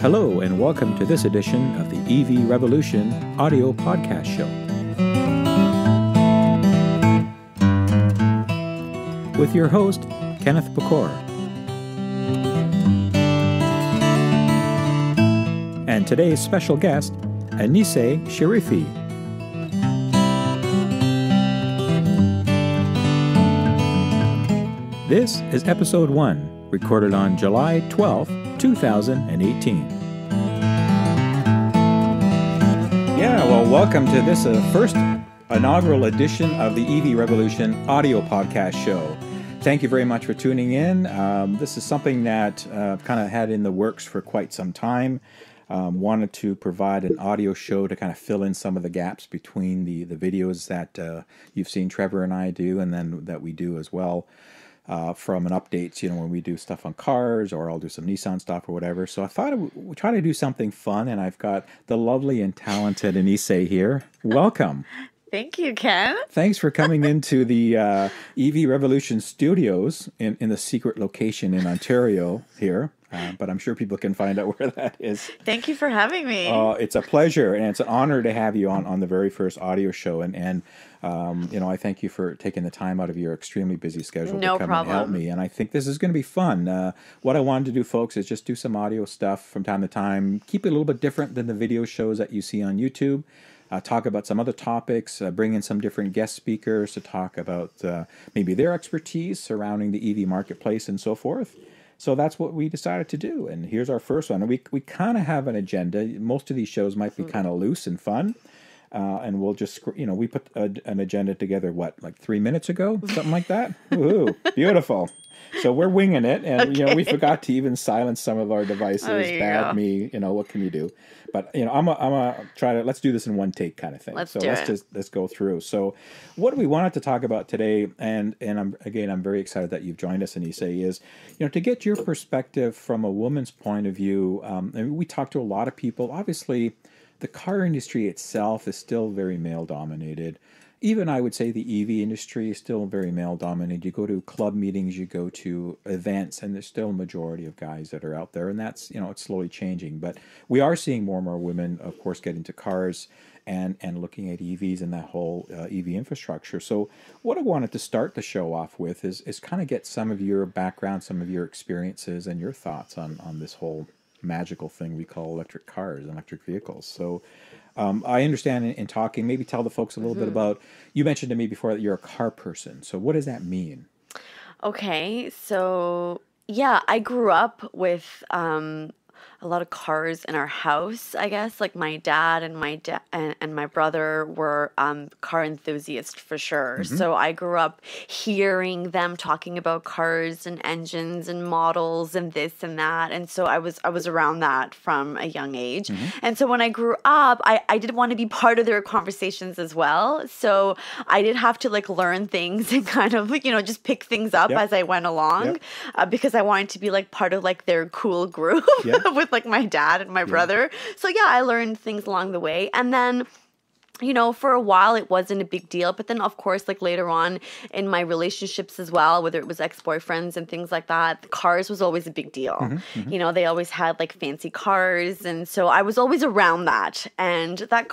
Hello and welcome to this edition of the EV Revolution audio podcast show with your host, Kenneth Pecor. And today's special guest, Aniseh Sharifi. This is episode 1, recorded on July 12th, 2018. Yeah, well, welcome to this first inaugural edition of the EV Revolution audio podcast show. Thank you very much for tuning in. This is something that I've kind of had in the works for quite some time. Wanted to provide an audio show to kind of fill in some of the gaps between the videos that you've seen Trevor and I do, and then that we do as well. From an updates, you know, when we do stuff on cars, or I'll do some Nissan stuff or whatever. So I thought we'll try to do something fun, and I've got the lovely and talented Aniseh here. Welcome. Thank you, Ken. Thanks for coming into the EV Revolution Studios in the secret location in Ontario here. But I'm sure people can find out where that is. Thank you for having me. It's a pleasure, and it's an honor to have you on the very first audio show. And you know, I thank you for taking the time out of your extremely busy schedule to come and help me. And I think this is going to be fun. What I wanted to do, folks, is just do some audio stuff from time to time. Keep it a little bit different than the video shows that you see on YouTube. Talk about some other topics, bring in some different guest speakers to talk about maybe their expertise surrounding the EV marketplace and so forth. So that's what we decided to do, and here's our first one. We kind of have an agenda. Most of these shows might be kind of loose and fun, and we'll just, you know, we put an agenda together, what, like 3 minutes ago? Something like that? Woohoo, beautiful. So we're winging it, and, okay, you know, we forgot to even silence some of our devices. Oh, bad go. Me, you know, what can you do? But, you know, I'm a try to, let's do this in one take kind of thing. Let's go through. So what we wanted to talk about today, and I'm very excited that you've joined us, Aniseh, is, you know, to get your perspective from a woman's point of view. And we talk to a lot of people. Obviously, the car industry itself is still very male-dominated. Even, I would say, the EV industry is still very male-dominated. You go to club meetings, you go to events, and there's still a majority of guys that are out there. And that's, you know, it's slowly changing. But we are seeing more and more women, of course, get into cars and looking at EVs and that whole EV infrastructure. So what I wanted to start the show off with is kind of get some of your background, some of your experiences, and your thoughts on this whole magical thing we call electric cars and electric vehicles. So I understand in talking, maybe tell the folks a little bit about, you mentioned to me before that you're a car person. So what does that mean? Okay. So yeah, I grew up with a lot of cars in our house, I guess. Like my dad and my brother were car enthusiasts for sure. So I grew up hearing them talking about cars and engines and models and this and that. And so I was around that from a young age. And so when I grew up, I did want to be part of their conversations as well. So I did have to like learn things and kind of, you know, just pick things up as I went along because I wanted to be like part of like their cool group. With like my dad and my brother. So yeah, I learned things along the way. And then, you know, for a while it wasn't a big deal. But then, of course, like later on in my relationships as well, whether it was ex-boyfriends and things like that, cars was always a big deal. You know, they always had like fancy cars. And so I was always around that. And that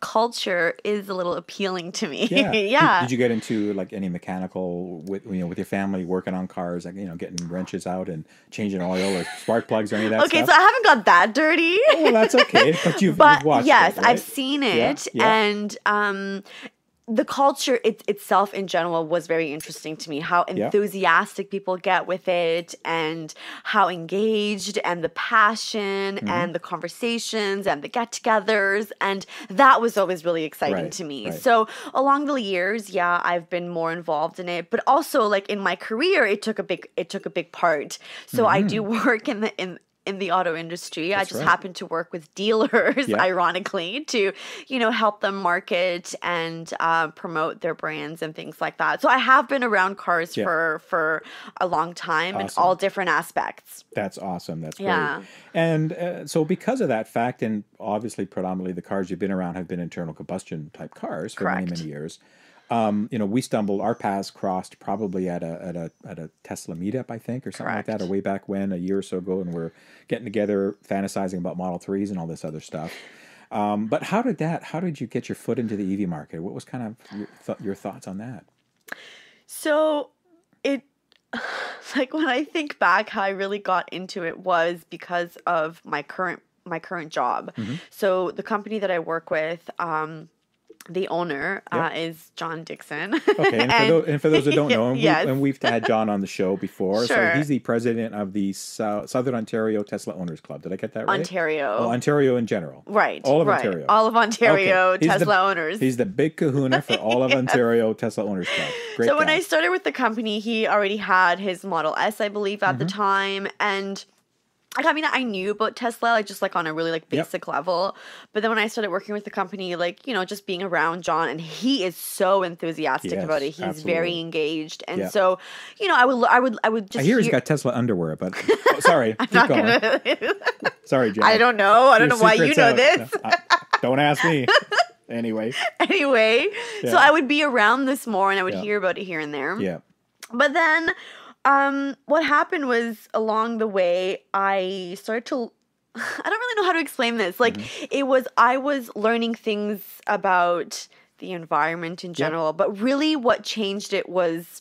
culture is a little appealing to me. Yeah. Did you get into like any mechanical with your family working on cars, like, you know, getting wrenches out and changing oil or spark plugs or any of that stuff? Okay, so I haven't got that dirty. Oh, that's okay. But you've watched it, right? I've seen it. Yeah. And the culture itself in general was very interesting to me, how enthusiastic people get with it and how engaged, and the passion and the conversations and the get-togethers. And that was always really exciting to me. So along the years, yeah, I've been more involved in it. But also like in my career, it took a big part. So I do work in the auto industry. That's I just happen to work with dealers, ironically, to, you know, help them market and promote their brands and things like that. So I have been around cars for a long time in all different aspects. That's awesome. That's great. And so because of that fact, and obviously predominantly the cars you've been around have been internal combustion type cars for many, many years. You know, we stumbled, our paths crossed probably at a Tesla meetup, I think, or something like that, or way back when, a year or so ago, and we're getting together, fantasizing about Model 3s and all this other stuff. But how did you get your foot into the EV market? What was kind of your thoughts on that? So like when I think back, how I really got into it was because of my current job. Mm-hmm. So the company that I work with, the owner is John Dixon. Okay, and for those who don't know him, we've had John on the show before. Sure. So he's the president of the Southern Ontario Tesla Owners Club. Did I get that right? Ontario. Oh, Ontario in general. Right. All of Ontario. All of Ontario Tesla owners. He's the big kahuna for all of Ontario Tesla Owners Club. Great guy. When I started with the company, he already had his Model S, I believe, at the time. And I mean, I knew about Tesla, like, just, like, on a really, like, basic level. But then when I started working with the company, like, you know, just being around John, and he is so enthusiastic about it. He's very engaged. And so, you know, I would just... I hear he's got Tesla underwear, but... Oh, sorry. I'm not going to... Sorry, Jen. I don't know. I don't know why you know this. No, don't ask me. Anyway. Yeah. So I would be around this more, and I would hear about it here and there. Yeah. But then... what happened was, along the way, I started to, I don't really know how to explain this. Like, I was learning things about the environment in general, but really what changed it was,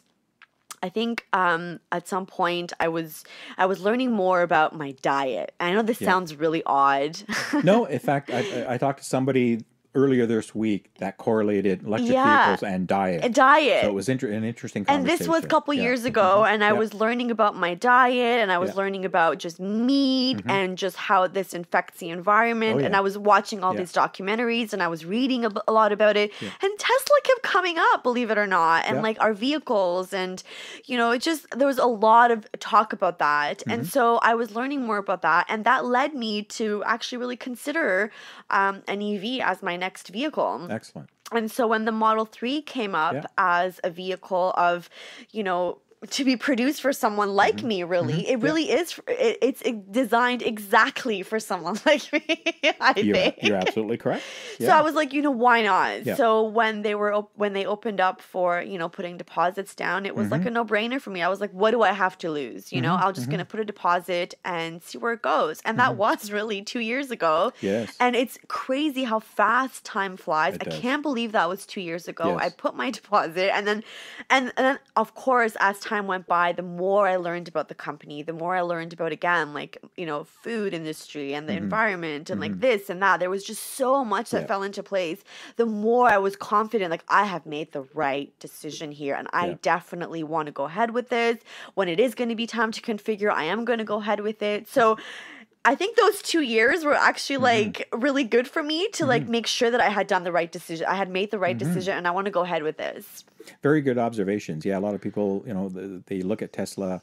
I think at some point I was learning more about my diet. I know this sounds really odd. No, in fact, I talked to somebody earlier this week that correlated electric vehicles and diet. So it was an interesting conversation. And this was a couple years ago, and I was learning about my diet, and I was learning about just meat and just how this infects the environment. And I was watching all these documentaries, and I was reading a lot about it. And Tesla kept coming up, believe it or not, and like our vehicles, and you know, it just, there was a lot of talk about that. And so I was learning more about that, and that led me to actually really consider an EV as my next vehicle. Excellent. And so when the Model 3 came up as a vehicle of, you know, to be produced for someone like me, really, it really is. It's designed exactly for someone like me. You're absolutely correct. Yeah. So I was like, you know, why not? Yeah. So when they opened up for, you know, putting deposits down, it was like a no-brainer for me. I was like, what do I have to lose? You know, I'm just going to put a deposit and see where it goes. And that was really 2 years ago. Yes. And it's crazy how fast time flies. I can't believe that was 2 years ago. Yes. I put my deposit, and then of course, as time went by, the more I learned about the company, the more I learned about, again, like, you know, food industry and the environment and like this and that. There was just so much that fell into place. The more I was confident, like, I have made the right decision here, and I definitely want to go ahead with this. When it is going to be time to configure, I am going to go ahead with it. So I think those 2 years were actually like really good for me to like make sure that I had done the right decision. I had made the right decision, and I want to go ahead with this. Very good observations. Yeah, a lot of people, you know, they look at Tesla,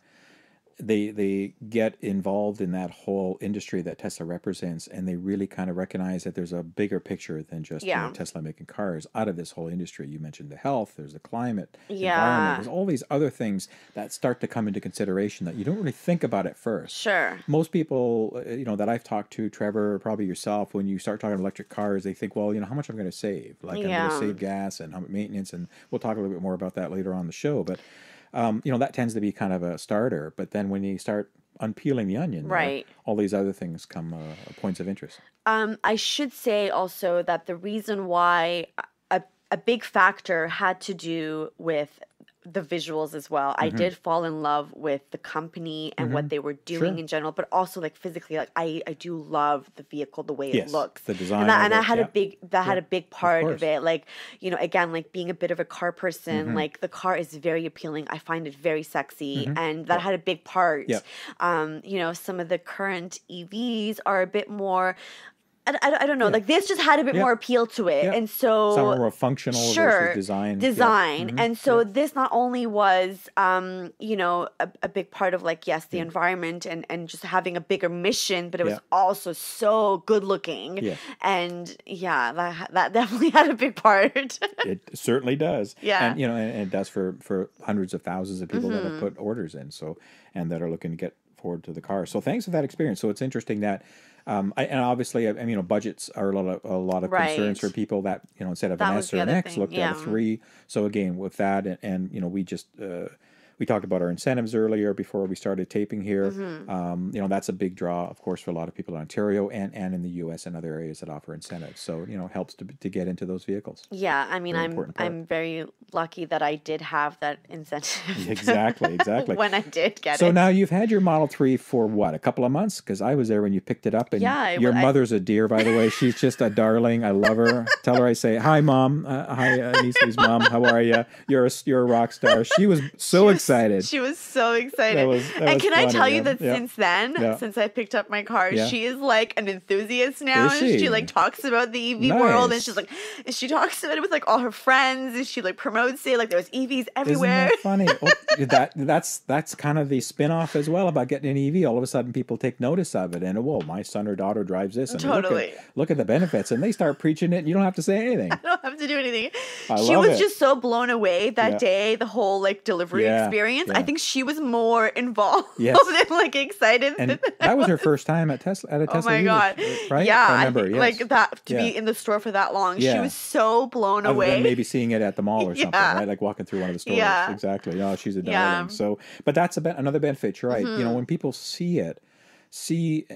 they get involved in that whole industry that Tesla represents, and they really kind of recognize that there's a bigger picture than just you know, Tesla making cars out of this whole industry. You mentioned the health, there's the climate, environment, there's all these other things that start to come into consideration that you don't really think about at first. Sure. Most people, you know, that I've talked to, Trevor, probably yourself, when you start talking electric cars, they think, well, you know, how much I'm going to save? Like, I'm going to save gas and how much maintenance, and we'll talk a little bit more about that later on the show, but... you know, that tends to be kind of a starter, but then when you start unpeeling the onion, right, all these other things come points of interest. I should say also that the reason why a big factor had to do with the visuals as well. I did fall in love with the company and what they were doing in general, but also like physically, like I do love the vehicle, the way it looks, the design, and that had a big part of it. Like, you know, again, like being a bit of a car person, like the car is very appealing. I find it very sexy, and that had a big part. You know, some of the current EVs are a bit more. I don't know. Like, this just had a bit more appeal to it. And so... some were functional versus design. And so this not only was, you know, a big part of, like, yes, the environment and just having a bigger mission, but it was also so good looking. Yeah. And, yeah, that definitely had a big part. It certainly does. Yeah. And, you know, and it does for hundreds of thousands of people that have put orders in, so, and that are looking to get forward to the car. So thanks for that experience. So it's interesting that, and obviously, you know, budgets are a lot of concerns for people that, you know, instead of an S or an X, looked at a 3. So again, with that, and you know, we just, we talked about our incentives earlier before we started taping here. Mm-hmm. You know, that's a big draw, of course, for a lot of people in Ontario and in the U.S. and other areas that offer incentives. So, you know, helps to get into those vehicles. Yeah, I mean, I'm very lucky that I did have that incentive. Exactly. When I did get it. So now you've had your Model 3 for what, a couple of months? Because I was there when you picked it up. And your mother's a dear, by the way. She's just a darling. I love her. Tell her I say, hi, Mom. Hi, Aniseh's mom. How are you? You're a rock star. She was excited. She was so excited. And can I tell you that since then, since I picked up my car, she is like an enthusiast now. And she like talks about the EV world, and she's like, and she talks about it with like all her friends, and she like promotes it. Like there's EVs everywhere. Isn't that funny? That's kind of the spin-off as well about getting an EV. All of a sudden, people take notice of it, and whoa, my son or daughter drives this. And look at the benefits, and they start preaching it. And you don't have to say anything. I don't have to do anything. She was just so blown away that day. The whole like delivery experience. I think she was more involved and like excited. And that was her first time at a Tesla. Oh my God. Right? Yeah. I remember. Like that to be in the store for that long. Yeah. She was so blown away. Than maybe seeing it at the mall or something, right? Like walking through one of the stores. Yeah. Exactly. No, she's a darling. Yeah. So, but that's another benefit, right? Mm-hmm. You know, when people see it,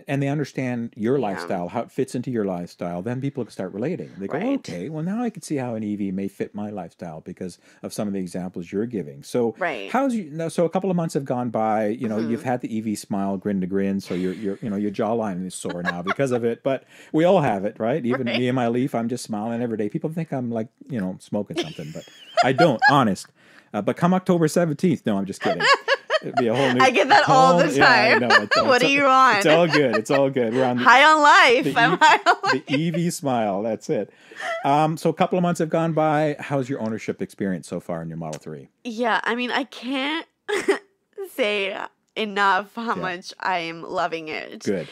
and they understand your lifestyle, how it fits into your lifestyle, then people can start relating. They go, okay, well, now I can see how an EV may fit my lifestyle because of some of the examples you're giving. So so a couple of months have gone by, you know, you've had the EV smile, grin to grin. So your jawline is sore now because of it, but we all have it, right? Even me and my Leaf, I'm just smiling every day. People think I'm like, you know, smoking something, but I don't, honest. But come October 17th, no, I'm just kidding. It'd be a whole new. I get that all the time. Yeah, what are you on? It's all good. It's all good. We're on high on life. I'm high on life. The EV smile. That's it. So a couple of months have gone by. How's your ownership experience so far in your Model 3? Yeah, I mean, I can't say enough how much I am loving it. Good.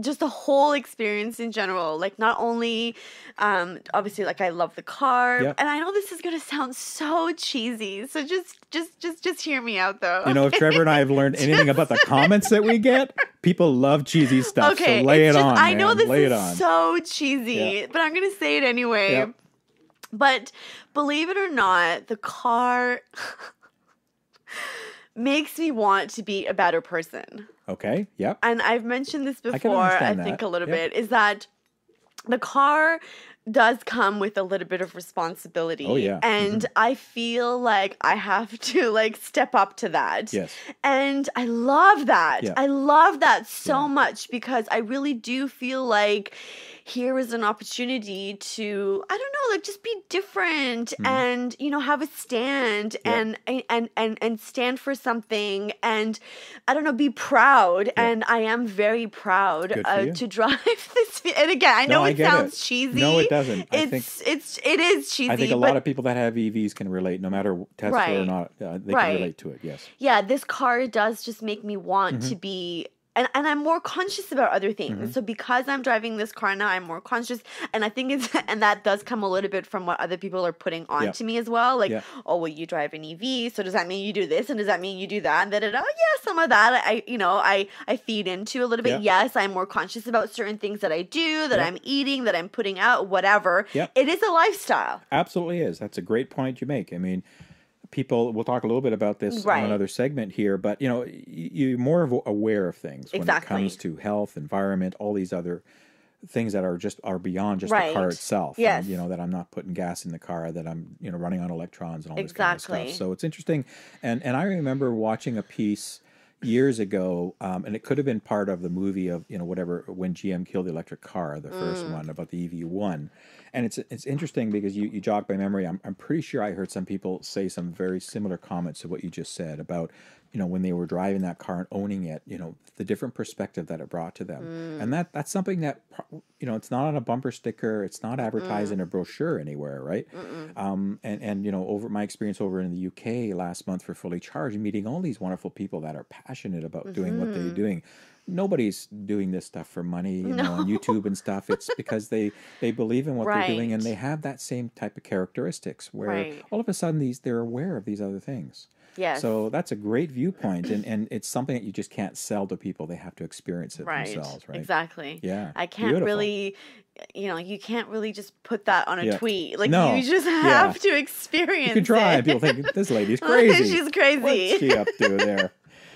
Just the whole experience in general, like not only obviously like I love the car, and I know this is going to sound so cheesy, so just hear me out though. You know, if Trevor and I have learned anything about the comments that we get, people love cheesy stuff, so lay it on. I know this is so cheesy, but I'm going to say it anyway. But believe it or not, the car makes me want to be a better person. Okay, yep. And I've mentioned this before, I think a little bit, is that the car does come with a little bit of responsibility. Oh, yeah. And I feel like I have to, like, step up to that. Yes. And I love that. Yeah. I love that so much because I really do feel like here is an opportunity to, I don't know, like just be different and, you know, have a stand and stand for something and, I don't know, be proud. And I am very proud to drive this. And again, I know it sounds cheesy. No, it doesn't. It is cheesy. I think a lot of people that have EVs can relate, no matter Tesla or not. They can relate to it, yes. Yeah, this car does just make me want to be... And I'm more conscious about other things. So because I'm driving this car now, I'm more conscious. And I think that does come a little bit from what other people are putting on to me as well. Like, oh, well, you drive an EV. So does that mean you do this? And does that mean you do that? And some of that, I feed into a little bit. Yes, I'm more conscious about certain things that I do, that I'm eating, that I'm putting out, whatever. It is a lifestyle. Absolutely is. That's a great point you make. I mean... People, we'll talk a little bit about this on another segment here, but, you know, you're more aware of things when it comes to health, environment, all these other things that are beyond just the car itself. Yes. And, you know, that I'm not putting gas in the car, that I'm, you know, running on electrons and all this kind of stuff. So it's interesting. And I remember watching a piece years ago, and it could have been part of the movie of, you know, whatever, when GM killed the electric car, the first one, about the EV1. And it's interesting because you jog my memory. I'm pretty sure I heard some people say some very similar comments to what you just said about, you know, when they were driving that car and owning it, you know, the different perspective that it brought to them. And that's something that, you know, it's not on a bumper sticker. It's not advertised in a brochure anywhere, right? And, you know, over my experience over in the UK last month for Fully Charged, meeting all these wonderful people that are passionate about doing what they're doing. Nobody's doing this stuff for money, you know, on YouTube and stuff. It's because they believe in what they're doing, and they have that same type of characteristics where all of a sudden they're aware of these other things. Yes. So that's a great viewpoint, and it's something that you just can't sell to people. They have to experience it themselves, right? Exactly. Yeah. I can't really, you know, you can't really just put that on a tweet. Like, you just have to experience it. You can try. People think, this lady's crazy. She's crazy. What's she up to there?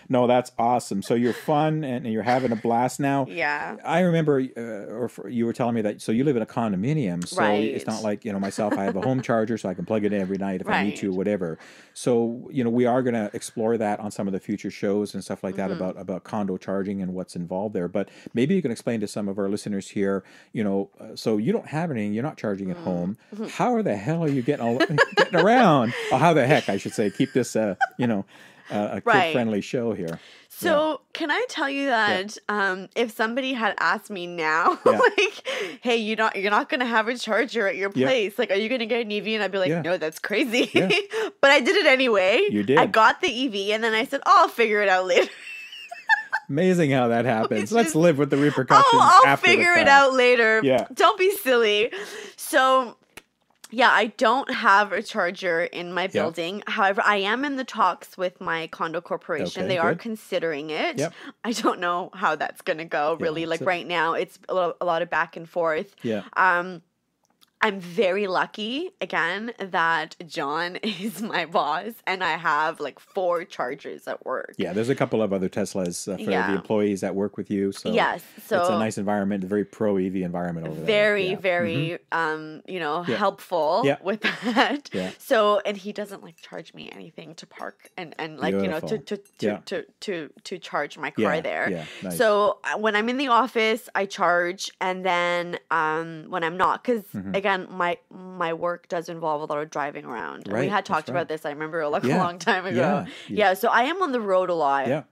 No, that's awesome. So you're fun and you're having a blast now. Yeah. I remember you were telling me that, so you live in a condominium. So it's not like, you know, myself, I have a home charger so I can plug it in every night if I need to, whatever. So, you know, we are going to explore that on some of the future shows and stuff like that about condo charging and what's involved there. But maybe you can explain to some of our listeners here, you know, so you don't have anything, you're not charging at home. How the hell are you getting around? Or how the heck, I should say, keep this, you know, a kid-friendly show here. So can I tell you that if somebody had asked me now, like, hey, you're not going to have a charger at your place. Like, are you going to get an EV? And I'd be like, no, that's crazy. But I did it anyway. You did. I got the EV, and then I said, oh, I'll figure it out later. Amazing how that happens. Let's live with the repercussions. Oh, I'll figure it out later. Yeah. Don't be silly. So... yeah, I don't have a charger in my building. However, I am in the talks with my condo corporation. Okay, they are considering it. Yep. I don't know how that's going to go, really. Yeah, like right now, it's a lot of back and forth. Yeah. I'm very lucky, again, that John is my boss and I have like 4 chargers at work. Yeah, there's a couple of other Teslas for the employees that work with you. So, so it's a nice environment, a very pro-EV environment over there. Very, very, you know, helpful with that. Yeah. So, and he doesn't like charge me anything to park and like, you know, to charge my car there. Yeah, nice. So when I'm in the office, I charge, and then when I'm not, because again, my work does involve a lot of driving around. Right. We had talked about this, I remember, like a long time ago. Yeah. So I am on the road a lot. Yeah.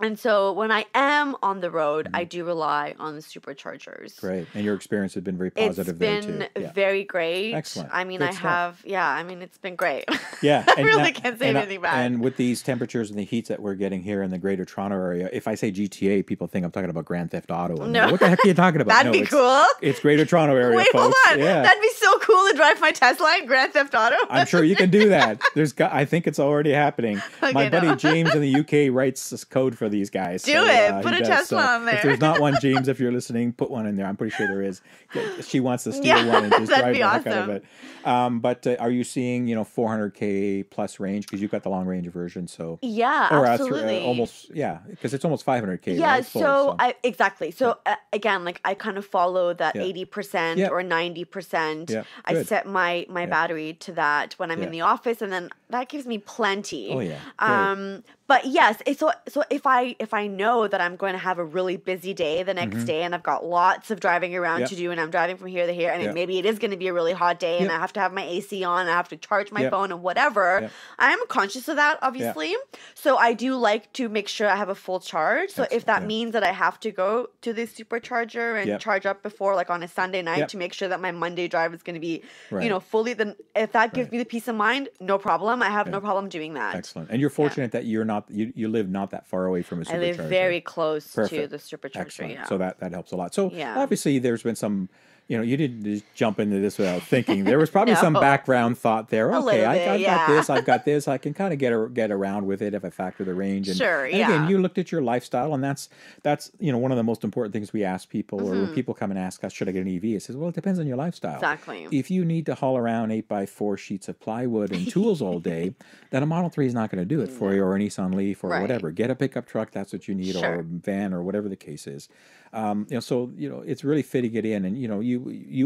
And so when I am on the road, I do rely on the superchargers. Great. And your experience has been very positive there too. It's been very great. Excellent. I mean, it's been great. Yeah. I really can't say anything bad. And with these temperatures and the heats that we're getting here in the Greater Toronto Area, if I say GTA, people think I'm talking about Grand Theft Auto. And no. What the heck are you talking about? That'd be cool. It's Greater Toronto Area, folks. Wait, hold on. Yeah. That'd be so cool to drive my Tesla in Grand Theft Auto. I'm sure you can do that. I think it's already happening. Okay, my buddy James in the UK writes this code for these guys. Put a Tesla on there. If there's not one, James, if you're listening, put one in there. I'm pretty sure there is. She wants to steal one and just drive the heck out of it. But are you seeing, you know, 400K plus range? Because you've got the long range version, so. Yeah, or absolutely. Because it's almost 500K. Yeah, right? so. Exactly. So again, like I kind of follow that 80% or 90%. Yeah. I set my battery to that when I'm in the office, and then that gives me plenty. Oh, yeah. But yes, so if I know that I'm going to have a really busy day the next day, and I've got lots of driving around to do, and I'm driving from here to here, and maybe it is going to be a really hot day, and I have to have my AC on, I have to charge my phone and whatever, I'm conscious of that, obviously. So I do like to make sure I have a full charge. So if that means that I have to go to the supercharger and charge up before, like on a Sunday night, to make sure that my Monday drive is going to be, you know, fully, then if that gives me the peace of mind, no problem. I have no problem doing that. Excellent. And you're fortunate that you're not. You live not that far away from a supercharger. I live very close to the supercharger. Excellent. Yeah. So that helps a lot. So obviously there's been some, you know, you didn't just jump into this without thinking. There was probably some background thought there. Okay, I've got this. I can kind of get around with it if I factor the range. And, again, you looked at your lifestyle, and that's you know, one of the most important things we ask people, or when people come and ask us, should I get an EV? It says, well, it depends on your lifestyle. Exactly. If you need to haul around 8x4 sheets of plywood and tools all day, then a Model 3 is not going to do it for you, or a Nissan LEAF, or whatever. Get a pickup truck. That's what you need, or a van, or whatever the case is. You know, so you know, it's really fitting it in, and you know, you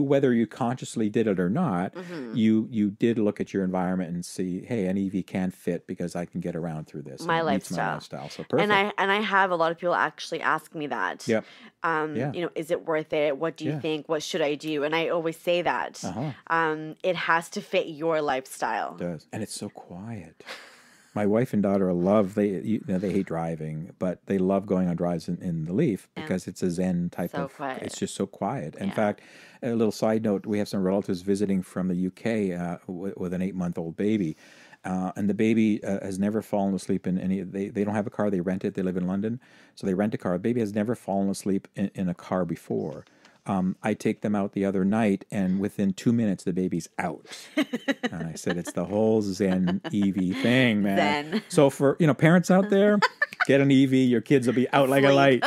whether you consciously did it or not, you did look at your environment and see, hey, an EV can fit because I can get around through this. My lifestyle. So perfect. And I have a lot of people actually ask me that. Yep. You know, is it worth it? What do you think? What should I do? And I always say that it has to fit your lifestyle. It does, and it's so quiet. My wife and daughter love, they hate driving, but they love going on drives in the LEAF because it's a zen type of, quiet. It's just so quiet. In fact, a little side note, we have some relatives visiting from the UK with an 8-month-old baby. And the baby has never fallen asleep in any. They don't have a car. They rent it. They live in London. So they rent a car. The baby has never fallen asleep in a car before. I take them out the other night, and within 2 minutes, the baby's out. And I said, it's the whole Zen EV thing, man. Zen. So for, you know, parents out there, get an EV. Your kids will be out like a light.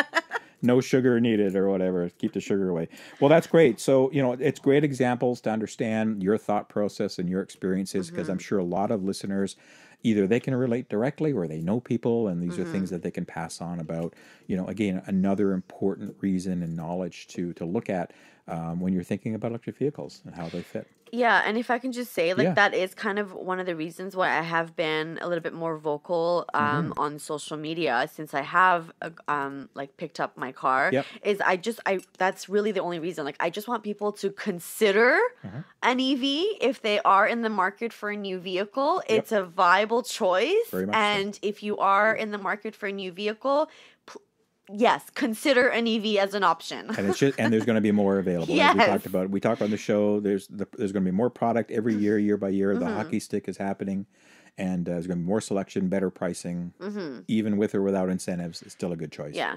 No sugar needed or whatever. Keep the sugar away. Well, that's great. So, you know, it's great examples to understand your thought process and your experiences, because I'm sure a lot of listeners, either they can relate directly or they know people, and these are things that they can pass on about, you know, again, another important reason and knowledge to look at when you're thinking about electric vehicles and how they fit. Yeah, and if I can just say, like, that is kind of one of the reasons why I have been a little bit more vocal on social media since I have, like, picked up my car. Is that's really the only reason. Like, I just want people to consider an EV if they are in the market for a new vehicle. It's a viable choice. Very much and so. If you are in the market for a new vehicle, yes, consider an EV as an option. And it's just, and there's going to be more available. Yes. As we talked about. We talked on the show. There's going to be more product every year by year. The hockey stick is happening, and there's going to be more selection, better pricing, even with or without incentives. It's still a good choice. Yeah,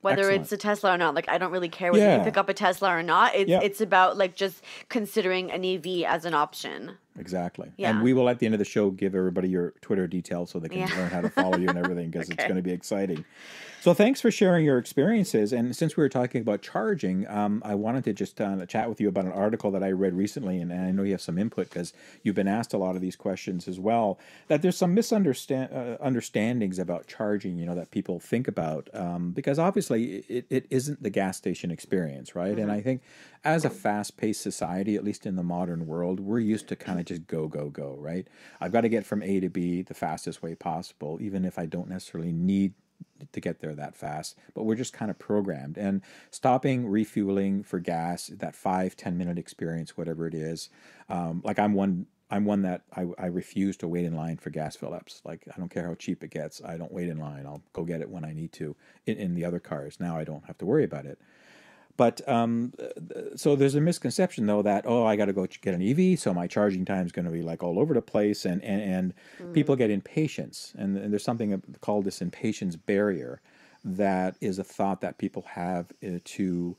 whether it's a Tesla or not. Like, I don't really care whether you pick up a Tesla or not. It's it's about, like, just considering an EV as an option. Exactly. Yeah. And we will, at the end of the show, give everybody your Twitter details so they can learn how to follow you and everything, because it's going to be exciting. So thanks for sharing your experiences. And since we were talking about charging, I wanted to just chat with you about an article that I read recently. And I know you have some input because you've been asked a lot of these questions as well, that there's some misunderstandings about charging, you know, that people think about, because obviously it isn't the gas station experience, right? And I think as a fast-paced society, at least in the modern world, we're used to kind of just go, go, go, right? I've got to get from A to B the fastest way possible, even if I don't necessarily need to get there that fast. But we're just kind of programmed. And stopping, refueling for gas, that 5-10 minute experience, whatever it is, like I'm one that I refuse to wait in line for gas fill-ups. Like, I don't care how cheap it gets. I don't wait in line. I'll go get it when I need to in the other cars. Now I don't have to worry about it. But so there's a misconception, though, that, oh, I got to go get an EV, so my charging time is going to be like all over the place. And people get impatience. And there's something called this impatience barrier that is a thought that people have to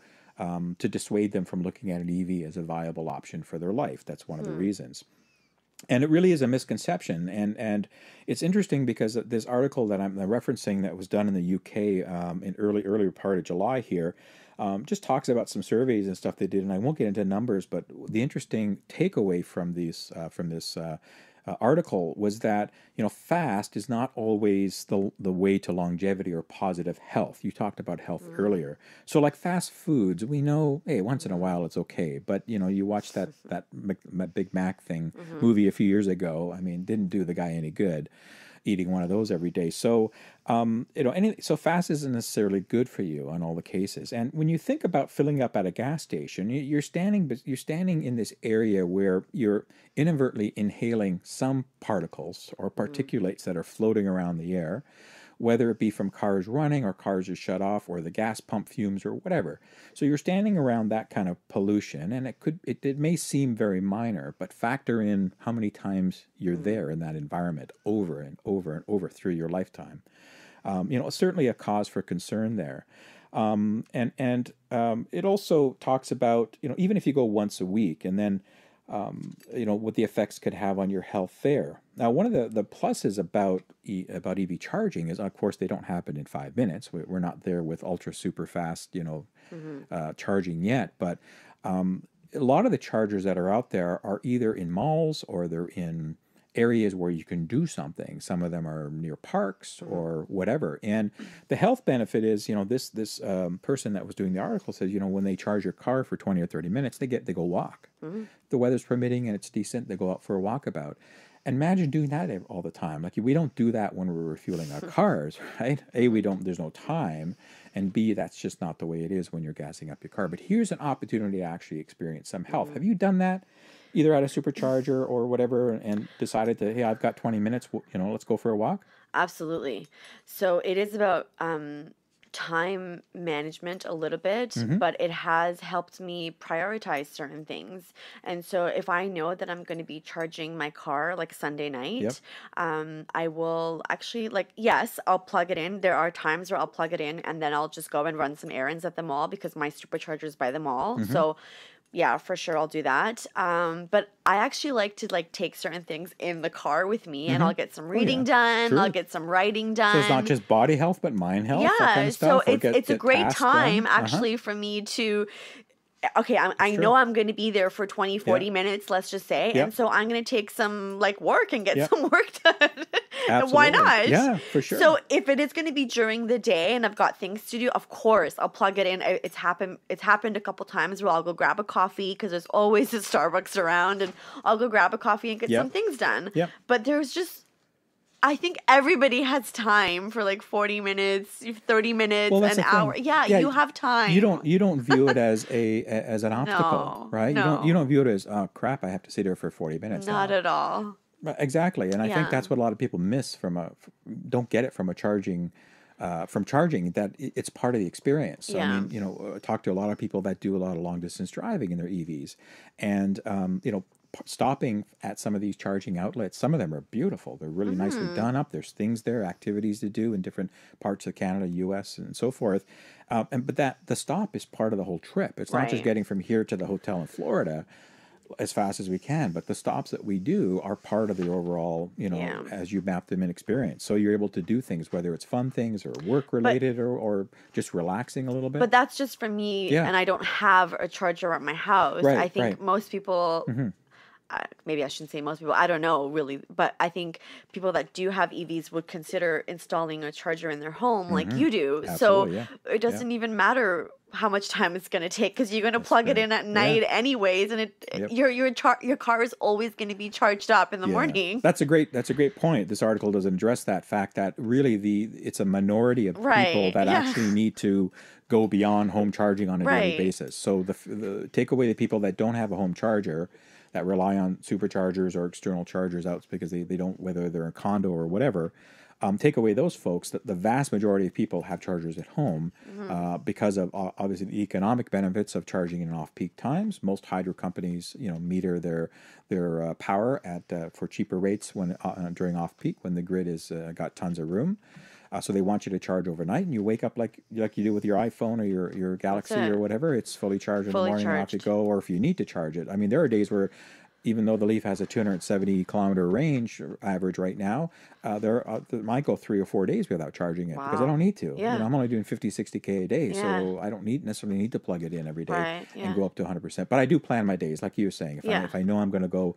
dissuade them from looking at an EV as a viable option for their life. That's one of the reasons. And it really is a misconception. And it's interesting because this article that I'm referencing that was done in the UK in earlier part of July here just talks about some surveys and stuff they did. And I won't get into numbers, but the interesting takeaway from these article was that, you know, fast is not always the way to longevity or positive health. You talked about health earlier. So, like, fast foods, we know, hey, once in a while it's okay. But, you know, you watch that Big Mac thing movie a few years ago. I mean, didn't do the guy any good, eating one of those every day. So, you know, so fast isn't necessarily good for you on all the cases. And when you think about filling up at a gas station, you're standing in this area where you're inadvertently inhaling some particles or particulates that are floating around the air, whether it be from cars running or cars are shut off or the gas pump fumes or whatever. So you're standing around that kind of pollution, and it may seem very minor, but factor in how many times you're there in that environment over and over and over through your lifetime. You know, certainly a cause for concern there. It also talks about, you know, even if you go once a week and then, you know, what the effects could have on your health there. Now, one of the pluses about EV charging is, of course, they don't happen in 5 minutes. We're not there with ultra super fast, you know, charging yet. But a lot of the chargers that are out there are either in malls or they're in areas where you can do something. Some of them are near parks or whatever. And the health benefit is, you know, this person that was doing the article says, you know, when they charge your car for 20 or 30 minutes, they go walk. The weather's permitting and it's decent, they go out for a walkabout. And imagine doing that all the time. Like, we don't do that when we're refueling our cars, right? A, we don't, there's no time. And B, that's just not the way it is when you're gassing up your car. But here's an opportunity to actually experience some health. Have you done that? Either at a supercharger or whatever, and decided that, hey, I've got 20 minutes, you know, let's go for a walk? Absolutely. So it is about time management a little bit, but it has helped me prioritize certain things. And so if I know that I'm going to be charging my car like Sunday night, I will actually like, yes, I'll plug it in. There are times where I'll plug it in and then I'll just go and run some errands at the mall because my supercharger is by the mall. So yeah, for sure, I'll do that. But I actually like to like take certain things in the car with me, and I'll get some reading done. I'll get some writing done. So it's not just body health, but mind health. Yeah, that kind of stuff. So it's a great time actually for me to. Okay, I know I'm going to be there for 20, 40 minutes, let's just say. And so I'm going to take some like work and get some work done. Absolutely. Why not? Yeah, for sure. So if it is going to be during the day and I've got things to do, of course, I'll plug it in. It's happened a couple times where I'll go grab a coffee because there's always a Starbucks around, and I'll go grab a coffee and get some things done. But there's just, I think everybody has time for like 40 minutes, 30 minutes, an hour. Yeah, you have time. You don't view it as an obstacle, right? No. You don't view it as, oh crap, I have to sit here for 40 minutes. Not at all. Exactly. And I think that's what a lot of people miss from charging, that it's part of the experience. So, I mean, I talk to a lot of people that do a lot of long distance driving in their EVs, and stopping at some of these charging outlets. Some of them are beautiful. They're really nicely done up. There's things there, activities to do in different parts of Canada, US, and so forth. But the stop is part of the whole trip. It's not just getting from here to the hotel in Florida as fast as we can, but the stops that we do are part of the overall, as you map them in experience. So you're able to do things, whether it's fun things or work related or just relaxing a little bit. But that's just for me. Yeah. And I don't have a charger at my house. Right, I think most people... maybe I shouldn't say most people, I don't know really, but I think people that do have EVs would consider installing a charger in their home like you do. Absolutely, so it doesn't even matter how much time it's going to take, because you're going to plug it in at night anyways, and your car is always going to be charged up in the morning. That's a great point. This article doesn't address that fact that really it's a minority of people that actually need to go beyond home charging on a daily basis. So the take away the people that don't have a home charger, that rely on superchargers or external chargers out because they don't, whether they're a condo or whatever, take away those folks. The vast majority of people have chargers at home because of obviously the economic benefits of charging in off-peak times. Most hydro companies, meter their power for cheaper rates when during off-peak, when the grid is got tons of room. So they want you to charge overnight, and you wake up like you do with your iPhone or your Galaxy or whatever. It's fully charged in the morning, and off you go, or if you need to charge it. I mean, there are days where, even though the Leaf has a 270-kilometer range average right now, there might go 3 or 4 days without charging it because I don't need to. Yeah. I'm only doing 50, 60K a day, so I don't necessarily need to plug it in every day and go up to 100%. But I do plan my days, like you were saying. If I know I'm going to go...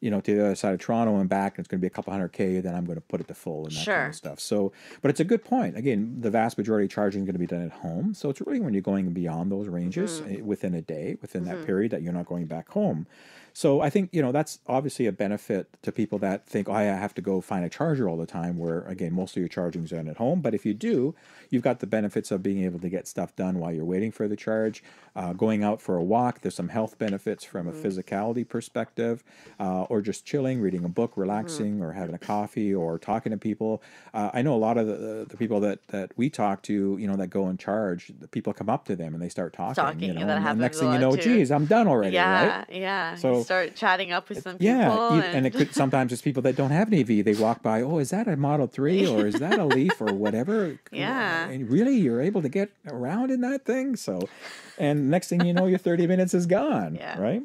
to the other side of Toronto and back, and it's going to be a couple $100K, then I'm going to put it to full and that kind of stuff. So, but it's a good point. Again, the vast majority of charging is going to be done at home. So it's really when you're going beyond those ranges within a day, within that period, that you're not going back home. So I think, that's obviously a benefit to people that think, oh, I have to go find a charger all the time, where, again, most of your charging is done at home. But if you do, you've got the benefits of being able to get stuff done while you're waiting for the charge, going out for a walk. There's some health benefits from a physicality perspective, or just chilling, reading a book, relaxing, or having a coffee, or talking to people. I know a lot of the people that we talk to, that go and charge, the people come up to them and they start talking and next thing you know, geez, I'm done already, right? Yeah, so... Start chatting up with some people. Yeah, and it could, sometimes it's people that don't have an EV. They walk by, oh, is that a Model 3 or is that a LEAF or whatever? Yeah. And really, you're able to get around in that thing? So, and next thing you know, your 30 minutes is gone, right?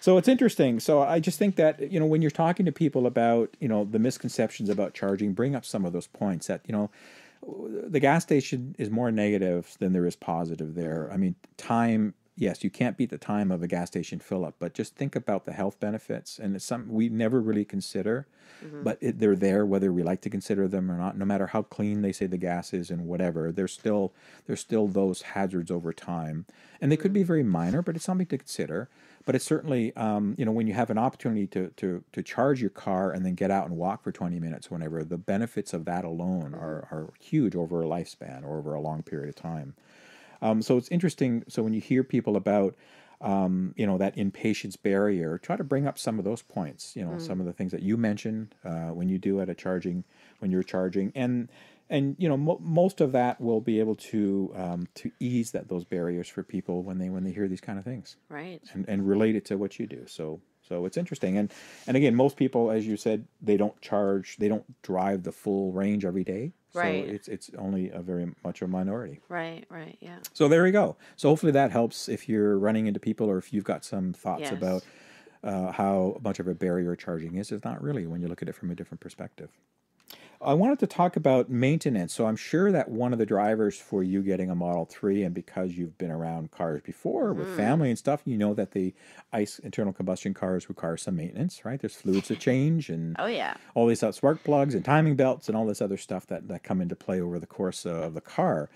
So it's interesting. So I just think that, when you're talking to people about, the misconceptions about charging, bring up some of those points that, the gas station is more negative than there is positive there. I mean, time... Yes, you can't beat the time of a gas station fill-up, but just think about the health benefits. And it's something we never really consider, but they're there whether we like to consider them or not. No matter how clean they say the gas is and whatever, there's still those hazards over time. And they could be very minor, but it's something to consider. But it's certainly, when you have an opportunity to charge your car and then get out and walk for 20 minutes whenever, the benefits of that alone are huge over a lifespan or over a long period of time. So it's interesting. So when you hear people about, that impatience barrier, try to bring up some of those points, some of the things that you mentioned when you're charging. And And you know, most of that will be able to ease those barriers for people when they hear these kind of things, right? And relate it to what you do. So it's interesting. And again, most people, as you said, they don't drive the full range every day. Right. So it's only a very much a minority. Right, yeah. So there we go. So hopefully that helps if you're running into people or if you've got some thoughts about how much of a barrier charging is. It's not really when you look at it from a different perspective. I wanted to talk about maintenance. So I'm sure that one of the drivers for you getting a Model 3, and because you've been around cars before with family and stuff, you know that the ICE internal combustion cars require some maintenance, right? There's fluids to change and all these spark plugs and timing belts and all this other stuff that come into play over the course of the car.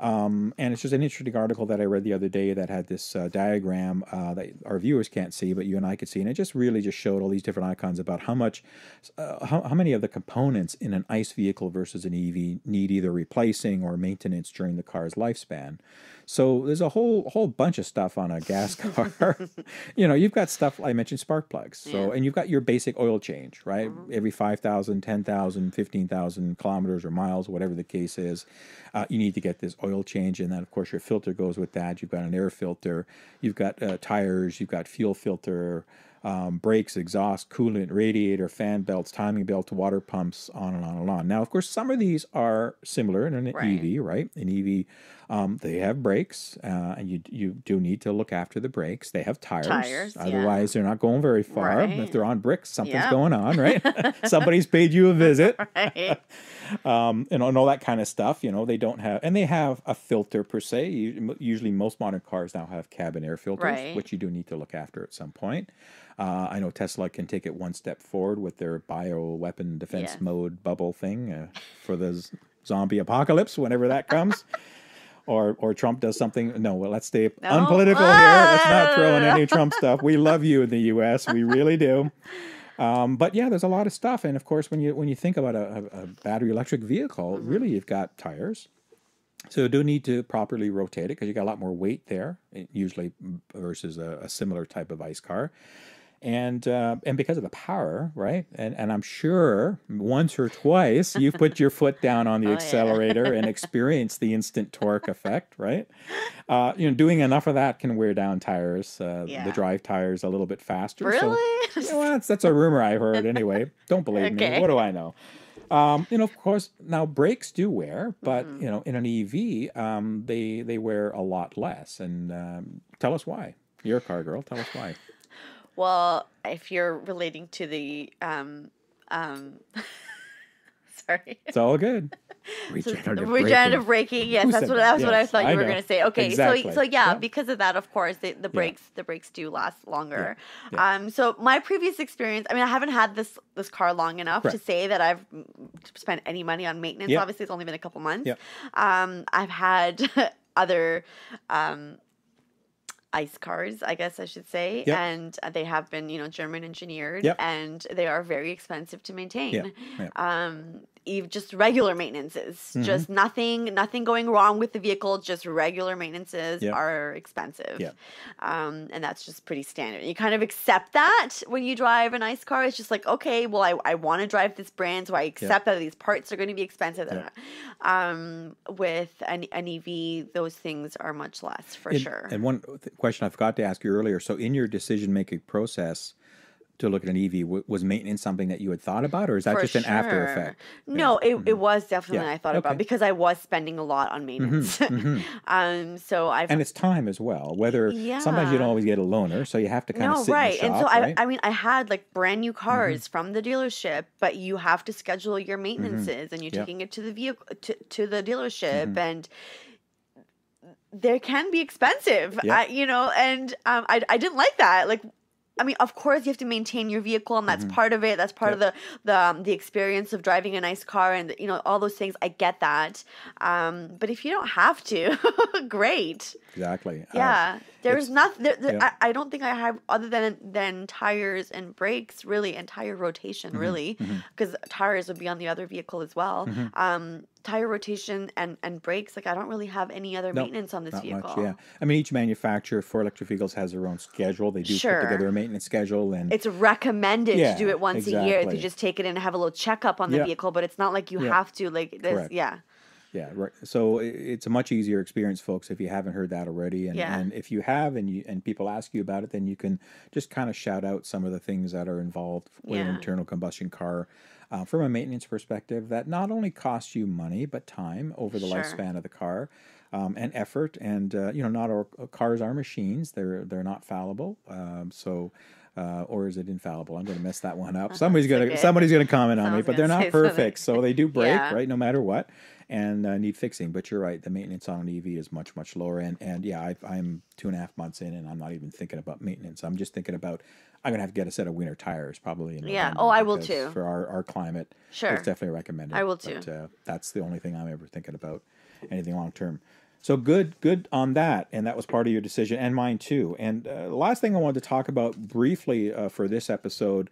And it's just an interesting article that I read the other day that had this diagram that our viewers can't see, but you and I could see. And it just really just showed all these different icons about how many of the components in an ICE vehicle versus an EV need either replacing or maintenance during the car's lifespan. So there's a whole bunch of stuff on a gas car. You know, you've got stuff, I mentioned spark plugs. So, and you've got your basic oil change, right? Every 5,000, 10,000, 15,000 kilometers or miles, whatever the case is, you need to get this oil change. And then, of course, your filter goes with that. You've got an air filter. You've got tires. You've got fuel filter, brakes, exhaust, coolant, radiator, fan belts, timing belt, water pumps, on and on and on. Now, of course, some of these are similar in an EV, right? An EV, they have brakes, and you do need to look after the brakes. They have tires. Otherwise, they're not going very far. Right. If they're on bricks, something's going on, right? Somebody's paid you a visit. Right. And all that kind of stuff. You know, they don't have, and they have a filter per se. Usually most modern cars now have cabin air filters, which you do need to look after at some point. I know Tesla can take it one step forward with their bioweapon defense mode bubble thing for the zombie apocalypse, whenever that comes. Or Trump does something. No, well, let's stay unpolitical here. Let's not throw in any Trump stuff. We love you in the U.S. We really do. But yeah, there's a lot of stuff. And of course, when you think about a battery electric vehicle, really you've got tires. So you do need to properly rotate it because you got a lot more weight there, usually versus a similar type of ICE car. And because of the power, right? And I'm sure once or twice you've put your foot down on the accelerator and experienced the instant torque effect, right? You know, doing enough of that can wear down tires, the drive tires a little bit faster. Really? So, you know, that's a rumor I heard anyway. Don't believe me. What do I know? You know, of course, now brakes do wear, but you know, in an EV, they wear a lot less. And tell us why. You're a car girl. Tell us why. Well, if you're relating to the, sorry. It's all good. Regenerative braking. Yes, that's what I thought you were going to say. Okay, exactly. So yeah, because of that, of course, the brakes do last longer. Yeah. Yeah. So my previous experience, I mean, I haven't had this car long enough to say that I've spent any money on maintenance. Yeah. Obviously, it's only been a couple months. Yeah. I've had other ICE cars, I guess I should say, and they have been, you know, German engineered, and they are very expensive to maintain. Yeah. Yeah. Just regular maintenances, just nothing going wrong with the vehicle, just regular maintenances are expensive. Yeah. And that's just pretty standard. You kind of accept that when you drive an ICE car. It's just like, okay, well, I want to drive this brand, so I accept that these parts are going to be expensive. Yeah. With an EV, those things are much less for sure. And one question I forgot to ask you earlier. So in your decision-making process, to look at an EV, was maintenance something that you had thought about, or is that just an after effect? No, it was definitely I thought about, because I was spending a lot on maintenance. So and it's time as well. Whether sometimes you don't always get a loaner, so you have to kind of sit in the shop, and so I mean, I had like brand new cars from the dealership, but you have to schedule your maintenances, and you're taking it to the vehicle to the dealership, and they can be expensive. You know, and I didn't like that. Like, I mean, of course, you have to maintain your vehicle, and that's part of it. That's part of the experience of driving a nice car, and you know, all those things. I get that, but if you don't have to, great. Exactly. Yeah, there's nothing. I don't think I have, other than tires and brakes, really, and tire rotation, really, because tires would be on the other vehicle as well. tire rotation and brakes. Like, I don't really have any other maintenance on this vehicle. Much, yeah. I mean, each manufacturer for electric vehicles has their own schedule. They do put together a maintenance schedule, and it's recommended to do it once a year. If you just take it in and have a little checkup on the vehicle, but it's not like you have to, like this. Yeah, right. So it's a much easier experience, folks, if you haven't heard that already. And, and if you have and people ask you about it, then you can just kind of shout out some of the things that are involved with an internal combustion car from a maintenance perspective that not only costs you money, but time over the lifespan of the car. And effort, and you know, not all cars are machines. They're not fallible. Or is it infallible? I'm going to mess that one up. Somebody's going to comment on me, but they're not perfect, so they do break right, no matter what, and need fixing. But you're right, the maintenance on an EV is much lower. And yeah, I'm 2.5 months in, and I'm not even thinking about maintenance. I'm just thinking about I'm going to have to get a set of winter tires probably. I will too. For our climate, it's definitely recommended. I will too. But, that's the only thing I'm ever thinking about. Anything long term. So good on that. And that was part of your decision and mine too. And the last thing I wanted to talk about briefly for this episode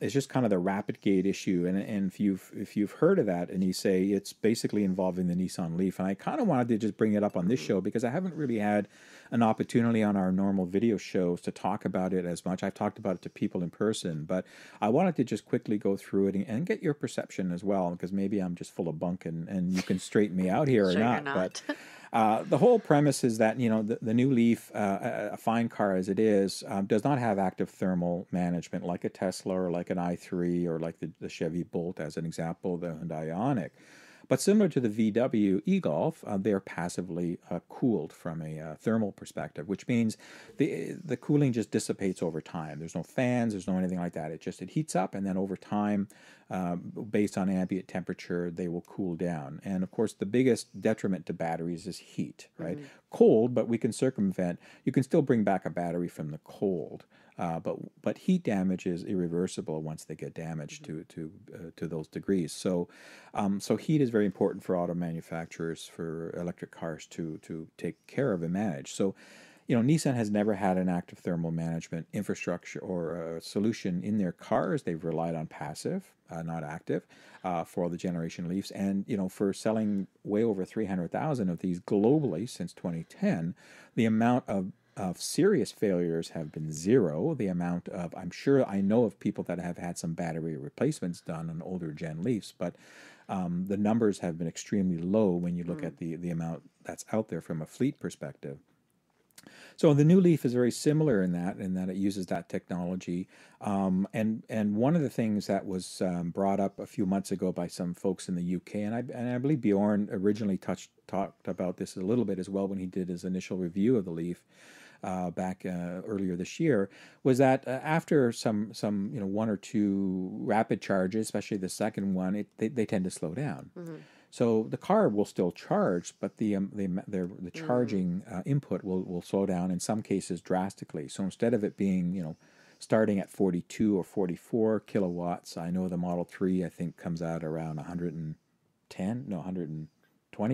is just kind of the rapid gate issue. And if you've heard of that, Aniseh, it's basically involving the Nissan LEAF. And I kind of wanted to just bring it up on this show because I haven't really had an opportunity on our normal video shows to talk about it as much. I've talked about it to people in person, but I wanted to just quickly go through it and get your perception as well, because maybe I'm just full of bunk and you can straighten me out here. Sure, or not. But the whole premise is that, you know, the new LEAF, a fine car as it is, does not have active thermal management like a Tesla or like an i3 or like the Chevy Bolt, as an example, the Hyundai Ionic. But similar to the VW e-Golf, they're passively cooled from a thermal perspective, which means the cooling just dissipates over time. There's no fans, there's no anything like that. It heats up, and then over time, based on ambient temperature, they will cool down. And of course, the biggest detriment to batteries is heat, right? Mm-hmm. Cold, but we can circumvent. You can still bring back a battery from the cold. But heat damage is irreversible once they get damaged to those degrees. So heat is very important for auto manufacturers, for electric cars to take care of and manage. So, you know, Nissan has never had an active thermal management infrastructure or a solution in their cars. They've relied on passive, not active, for all the generation LEAFs. And, you know, for selling way over 300,000 of these globally since 2010, the amount of serious failures have been zero. The amount of, I know of people that have had some battery replacements done on older gen LEAFs, but the numbers have been extremely low when you look at the amount that's out there from a fleet perspective. So the new LEAF is very similar in that it uses that technology. And one of the things that was brought up a few months ago by some folks in the UK, and I believe Bjorn originally talked about this a little bit as well when he did his initial review of the LEAF back earlier this year, was that after some you know, one or two rapid charges, especially the second one, they tend to slow down. Mm-hmm. So the car will still charge, but the charging input will slow down in some cases drastically. So instead of it being, you know, starting at 42 or 44 kilowatts, I know the Model 3 I think comes out around 120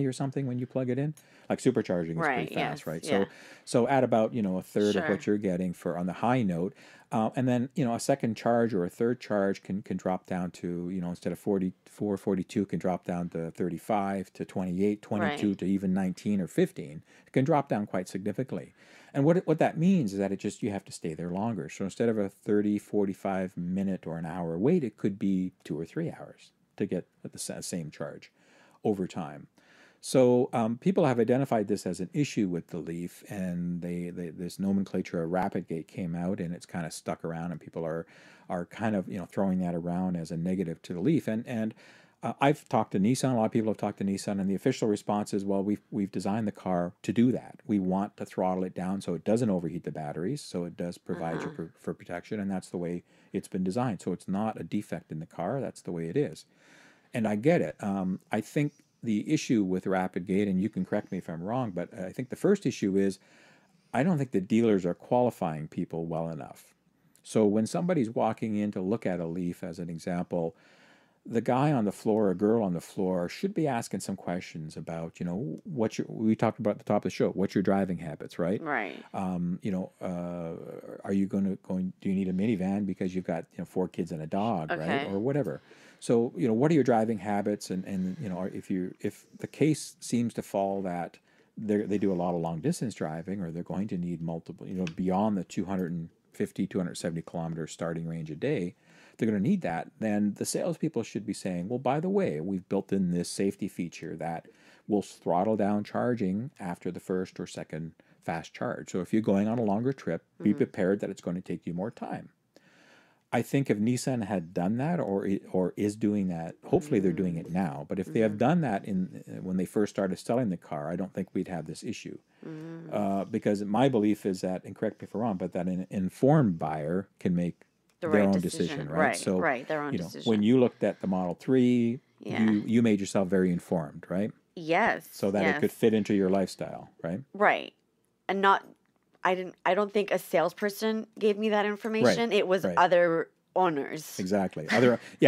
or something when you plug it in. Like supercharging is pretty fast, right? Yeah. So at about, you know, a third of what you're getting for on the high note. And then, you know, a second charge or a third charge can drop down to, you know, instead of 44, 42 can drop down to 35 to 28, 22 to even 19 or 15. It can drop down quite significantly. And what that means is that it just, you have to stay there longer. So instead of a 30, 45 minute or an hour wait, it could be 2 or 3 hours to get the same charge over time. So people have identified this as an issue with the LEAF, and this nomenclature of rapid gate came out, and it's kind of stuck around, and people are kind of, you know, throwing that around as a negative to the LEAF. And I've talked to Nissan. A lot of people have talked to Nissan, and the official response is, well, we've designed the car to do that. We want to throttle it down so it doesn't overheat the batteries, so it does provide you for protection, and that's the way it's been designed. So it's not a defect in the car. That's the way it is, and I get it. I think. The issue with rapid gate, and you can correct me if I'm wrong, but I think the first issue is I don't think the dealers are qualifying people well enough. So when somebody's walking in to look at a LEAF, as an example, the guy on the floor or girl on the floor should be asking some questions about, you know, we talked about at the top of the show, what's your driving habits, right? Right. You know, do you need a minivan because you've got, you know, 4 kids and a dog, right? Or whatever. So, you know, what are your driving habits? And you know, if the case seems to fall that they do a lot of long distance driving, or they're going to need multiple, you know, beyond the 250, 270 kilometer starting range a day, they're going to need that, then the salespeople should be saying, well, by the way, we've built in this safety feature that will throttle down charging after the first or second fast charge. So if you're going on a longer trip, be prepared that it's going to take you more time. I think if Nissan had done that, or is doing that, hopefully they're doing it now, but if they have done that when they first started selling the car, I don't think we'd have this issue. Because my belief is that, and correct me if I'm wrong, but that an informed buyer can make their own decision, right? So, their own decision. When you looked at the Model 3, you made yourself very informed, right? Yes. So that it could fit into your lifestyle, right? Right. And not... I don't think a salesperson gave me that information. Right, it was other owners. Exactly.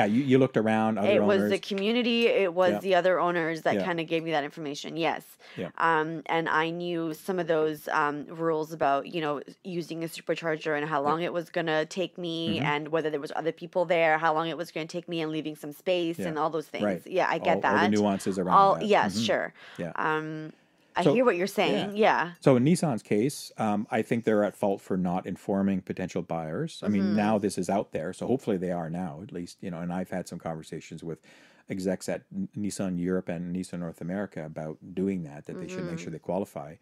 You looked around, other owners. It was the community. It was the other owners that kind of gave me that information. Yes. Yeah. And I knew some of those rules about, you know, using a supercharger and how long it was going to take me, and whether there was other people there, how long it was going to take me, and leaving some space and all those things. Right. Yeah, I get that. All the nuances around that. Yes, sure. Yeah. I hear what you're saying, So in Nissan's case, I think they're at fault for not informing potential buyers. I mean, now this is out there, so hopefully they are now, at least, you know, and I've had some conversations with execs at Nissan Europe and Nissan North America about doing that they should make sure they qualify.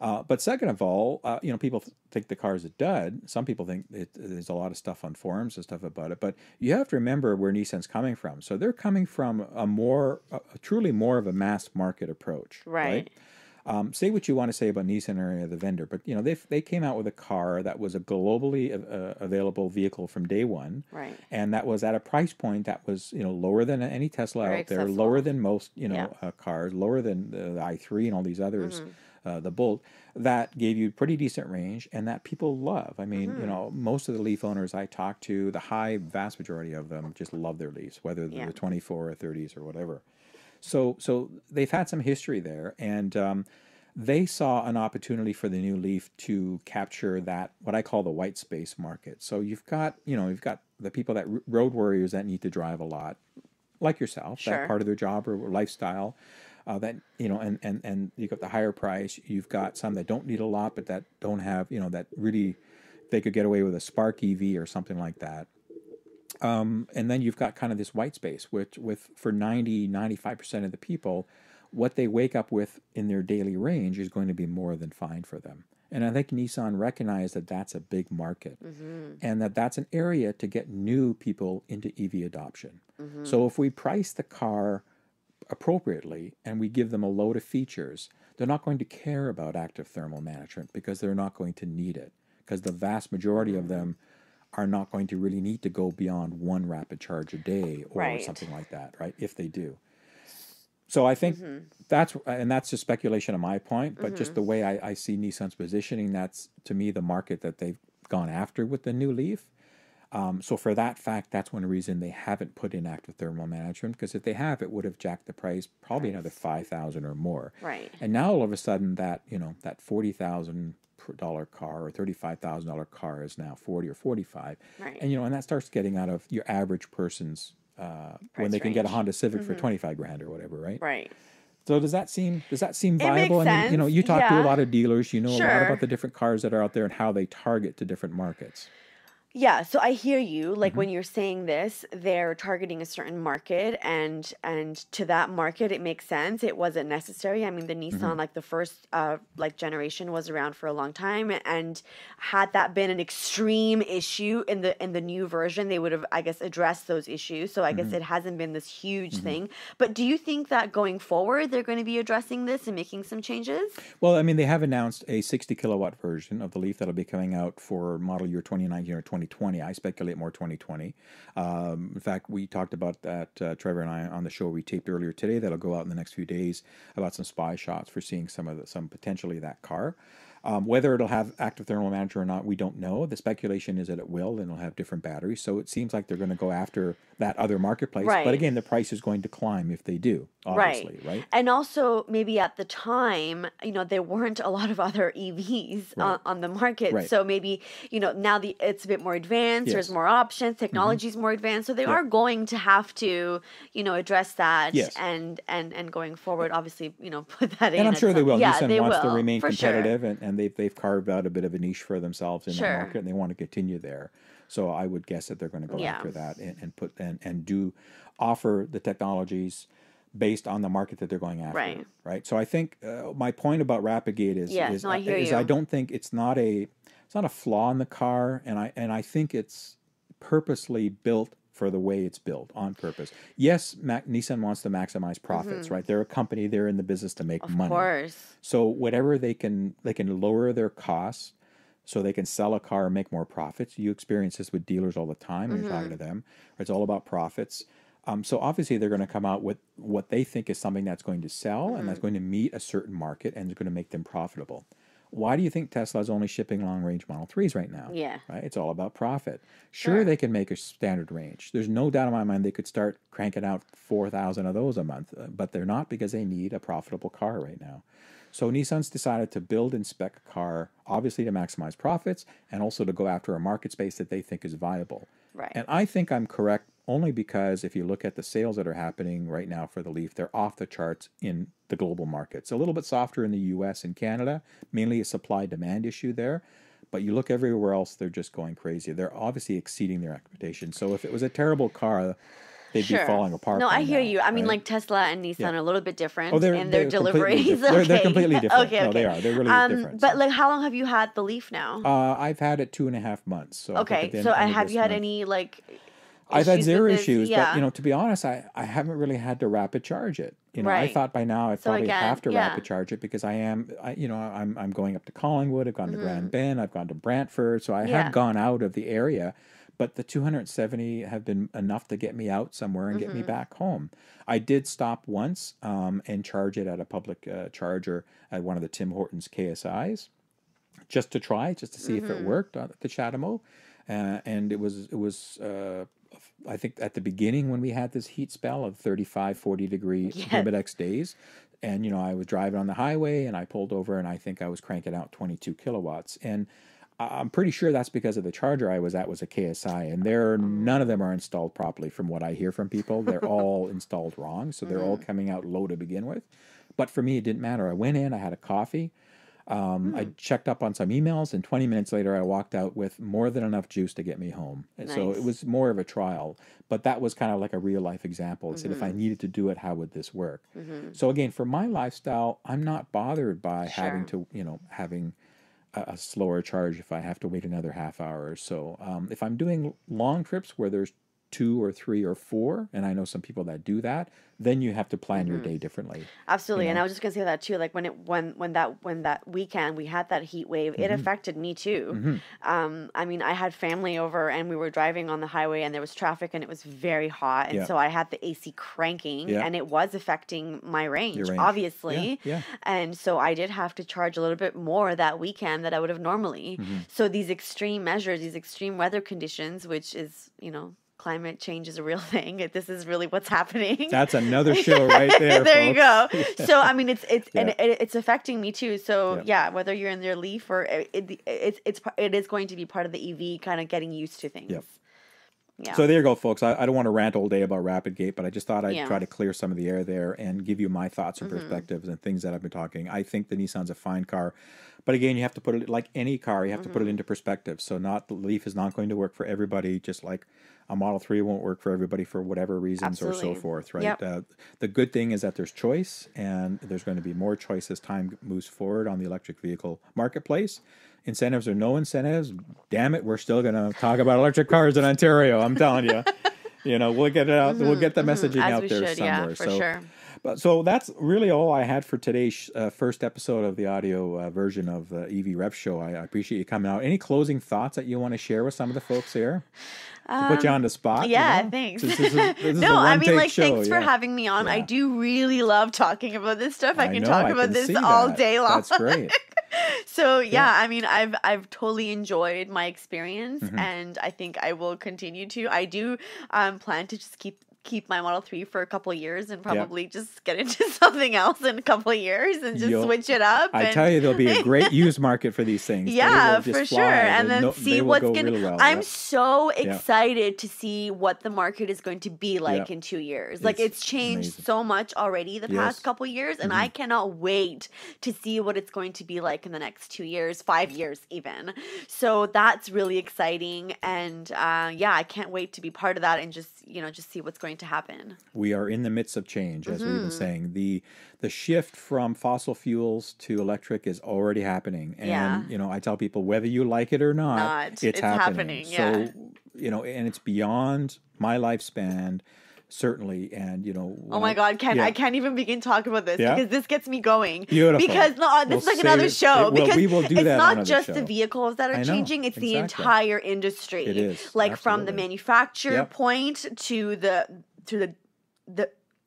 But second of all, you know, people think the car is a dud. Some people think there's a lot of stuff on forums and stuff about it. But you have to remember where Nissan's coming from. So they're coming from a truly more of a mass market approach. Right? Say what you want to say about Nissan or the vendor, but you know they came out with a car that was a globally available vehicle from day one, right? And that was at a price point that was, you know, lower than any Tesla out there, lower than most, you know, cars, lower than the i3 and all these others, the Bolt, that gave you pretty decent range and that people love. I mean, you know, most of the Leaf owners I talk to, the vast majority of them just love their Leafs, whether they're the 24 or 30s or whatever. So they've had some history there, and they saw an opportunity for the new Leaf to capture that, what I call the white space market. So you've got the people that road warriors that need to drive a lot, like yourself, that part of their job or lifestyle, that, you know, and you've got the higher price. You've got some that don't need a lot, but that don't have, you know, that really they could get away with a Spark EV or something like that. And then you've got kind of this white space, which for 90, 95% of the people, what they wake up with in their daily range is going to be more than fine for them. And I think Nissan recognized that that's a big market, and that's an area to get new people into EV adoption. So if we price the car appropriately and we give them a load of features, they're not going to care about active thermal management because they're not going to need it, because the vast majority of them are not going to really need to go beyond one rapid charge a day or something like that, right? If they do. So I think that's just speculation on my point, but just the way I see Nissan's positioning, that's to me the market that they've gone after with the new Leaf. So for that fact, that's one reason they haven't put in active thermal management, because if they have, it would have jacked the price probably another $5,000 or more. Right. And now all of a sudden that, you know, that $40,000 car or $35,000 car is now 40 or 45, and you know, and that starts getting out of your average person's when they range. Can get a Honda Civic for 25 grand or whatever, right? Right. So does that seem viable? It makes sense. You know, you talk to a lot of dealers, you know a lot about the different cars that are out there and how they target to different markets. Yeah, so I hear you. Like when you're saying this, they're targeting a certain market, and to that market, it makes sense. It wasn't necessary. I mean, the Nissan, like the first generation, was around for a long time, and had that been an extreme issue in the new version, they would have, I guess, addressed those issues. So I guess it hasn't been this huge thing. But do you think that going forward, they're going to be addressing this and making some changes? Well, I mean, they have announced a 60 kilowatt version of the Leaf that'll be coming out for model year 2019 or 2020. I speculate more 2020. In fact, we talked about that, Trevor and I, on the show we taped earlier today. That'll go out in the next few days, about some spy shots for seeing some potentially that car. Whether it'll have active thermal management or not, we don't know. The speculation is that it will, and it'll have different batteries. So it seems like they're going to go after that other marketplace. Right. But again, the price is going to climb if they do, obviously, right? And also, maybe at the time, you know, there weren't a lot of other EVs on the market. Right. So maybe, you know, now it's a bit more advanced, there's more options, technology is more advanced. So they are going to have to, you know, address that and going forward, obviously, you know, put that in. And I'm sure they will. Yeah, Nissan wants to remain competitive and they've carved out a bit of a niche for themselves in the market, and they want to continue there. So I would guess that they're going to go after that and do offer the technologies based on the market that they're going after, right? So I think my point about Rapid-Gate is I don't think it's not a flaw in the car, and I think it's purposely built for the way it's built on purpose. Yes, Nissan wants to maximize profits, right? They're a company; they're in the business to make money. Of course. So whatever they can lower their costs, so they can sell a car and make more profits. You experience this with dealers all the time when you're talking to them. It's all about profits. So obviously they're going to come out with what they think is something that's going to sell and that's going to meet a certain market and is going to make them profitable. Why do you think Tesla is only shipping long-range Model 3s right now? Yeah. Right? It's all about profit. Sure, they can make a standard range. There's no doubt in my mind they could start cranking out 4,000 of those a month, but they're not, because they need a profitable car right now. So Nissan's decided to build and spec a car, obviously to maximize profits and also to go after a market space that they think is viable. Right. And I think I'm correct only because if you look at the sales that are happening right now for the LEAF, they're off the charts in the global markets. A little bit softer in the US and Canada, mainly a supply-demand issue there. But you look everywhere else, they're just going crazy. They're obviously exceeding their expectations. So if it was a terrible car, they'd be falling apart. No, I hear you. I mean, like Tesla and Nissan are a little bit different in their deliveries. They're completely different. Okay, okay. No, they are. They're really different. But like, how long have you had the LEAF now? I've had it 2.5 months. So so have you had any like? I've had zero issues, but you know, to be honest, I haven't really had to rapid charge it. You know, I thought by now I'd probably have to rapid charge it because I'm going up to Collingwood. I've gone to Grand Bend. I've gone to Brantford. So I have gone out of the area. But the 270 have been enough to get me out somewhere and get me back home. I did stop once and charge it at a public charger at one of the Tim Hortons KSIs just to try, just to see if it worked at the Chatham. And it was I think at the beginning when we had this heat spell of 35, 40 degree Humidex days. And, you know, I was driving on the highway and I pulled over and I think I was cranking out 22 kilowatts. And I'm pretty sure that's because of the charger I was at was a KSI, and none of them are installed properly from what I hear from people. They're all installed wrong, so they're all coming out low to begin with. But for me, it didn't matter. I went in, I had a coffee, I checked up on some emails, and 20 minutes later, I walked out with more than enough juice to get me home. And so it was more of a trial, but that was kind of like a real-life example. It said, if I needed to do it, how would this work? So again, for my lifestyle, I'm not bothered by having to, you know, having a slower charge if I have to wait another half hour or so. If I'm doing long trips where there's 2 or 3 or 4, and I know some people that do that, then you have to plan your day differently. Absolutely. You know? And I was just gonna say that too. Like when that weekend we had that heat wave, it affected me too. I mean, I had family over and we were driving on the highway and there was traffic and it was very hot. And so I had the AC cranking and it was affecting my range. Obviously. Yeah. And so I did have to charge a little bit more that weekend than I would have normally. So these extreme measures, these extreme weather conditions, which is, you know, climate change is a real thing. This is really what's happening. That's another show right there. There folks. You go. So I mean, it's affecting me too. So whether you're in their LEAF or it is going to be part of the EV, kind of getting used to things. Yeah. So there you go, folks. I don't want to rant all day about Rapid-Gate, but I just thought I'd try to clear some of the air there and give you my thoughts and perspectives and things that I've been talking. I think the Nissan's a fine car. But again, you have to put it, like any car, you have to put it into perspective. So the LEAF is not going to work for everybody, just like a Model 3 won't work for everybody for whatever reasons or so forth, right? The good thing is that there's choice, and there's going to be more choice as time moves forward on the electric vehicle marketplace. Incentives or no incentives, damn it, we're still going to talk about electric cars in Ontario, I'm telling you. You know, we'll get it out. We'll get the messaging out there somewhere. Yeah, for sure. So that's really all I had for today's first episode of the audio version of the EV Rev Show. I appreciate you coming out. Any closing thoughts that you want to share with some of the folks here? To put you on the spot. Yeah, you know? Thanks. This is no, I mean, like, thanks for having me on. Yeah. I do really love talking about this stuff. I can talk about this all day long. That's great. So yeah, I mean, I've totally enjoyed my experience, and I think I will continue to. I do plan to just keep my Model 3 for a couple of years and probably just get into something else in a couple of years and just switch it up. I tell you, there'll be a great used market for these things. Yeah, for sure. And then see what's going to... Really well. I'm so excited to see what the market is going to be like in 2 years. Like, it's changed so much already the past couple of years, and I cannot wait to see what it's going to be like in the next 2 years, 5 years even. So that's really exciting. And yeah, I can't wait to be part of that and just, you know, just see what's going to happen. We are in the midst of change, as we've been saying. The shift from fossil fuels to electric is already happening. And, you know, I tell people, whether you like it or not, it's happening. So, you know, and it's beyond my lifespan, certainly. And, you know, oh my God, Ken, I can't even begin talking about this because this gets me going. Beautiful. Because no, this is like another show. Because we will do that. It's not just the vehicles that are changing, it's the entire industry. It is. Like, from the manufacturer point to the